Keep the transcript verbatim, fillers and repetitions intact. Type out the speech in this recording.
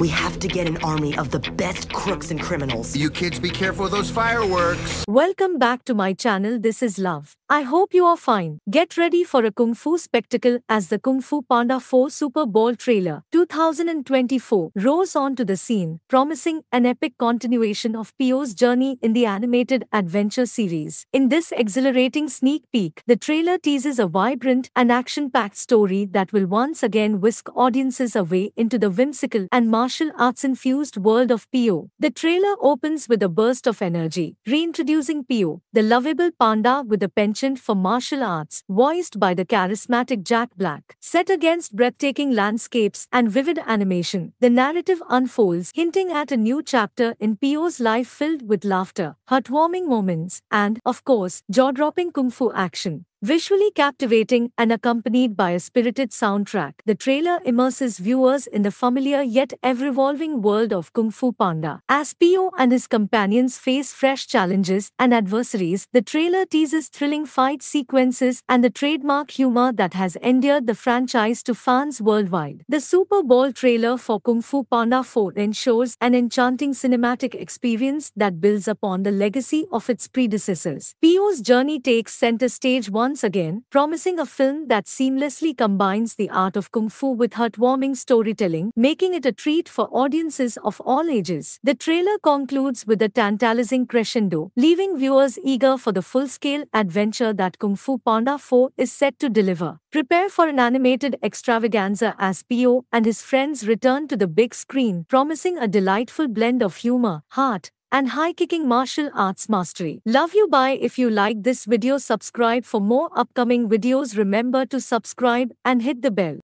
We have to get an army of the best crooks and criminals. You kids be careful of those fireworks. Welcome back to my channel. This is Love. I hope you are fine. Get ready for a Kung Fu spectacle as the Kung Fu Panda four Super Bowl trailer two thousand twenty-four rolls onto the scene, promising an epic continuation of Po's journey in the animated adventure series. In this exhilarating sneak peek, the trailer teases a vibrant and action-packed story that will once again whisk audiences away into the whimsical and martial arts-infused world of Po. The trailer opens with a burst of energy, reintroducing Po, the lovable panda with a penchant for martial arts, voiced by the charismatic Jack Black. Set against breathtaking landscapes and vivid animation, the narrative unfolds, hinting at a new chapter in Po's life filled with laughter, heartwarming moments, and, of course, jaw-dropping kung fu action. Visually captivating and accompanied by a spirited soundtrack, the trailer immerses viewers in the familiar yet ever-evolving world of Kung Fu Panda. As Po and his companions face fresh challenges and adversaries, the trailer teases thrilling fight sequences and the trademark humor that has endeared the franchise to fans worldwide. The Super Bowl trailer for Kung Fu Panda four ensures an enchanting cinematic experience that builds upon the legacy of its predecessors. Po's journey takes center stage once Once again, promising a film that seamlessly combines the art of kung fu with heartwarming storytelling, making it a treat for audiences of all ages. The trailer concludes with a tantalizing crescendo, leaving viewers eager for the full-scale adventure that Kung Fu Panda four is set to deliver. Prepare for an animated extravaganza as Po and his friends return to the big screen, promising a delightful blend of humor, heart, and high-kicking martial arts mastery. Love you, bye. If you like this video, subscribe for more upcoming videos. Remember to subscribe and hit the bell.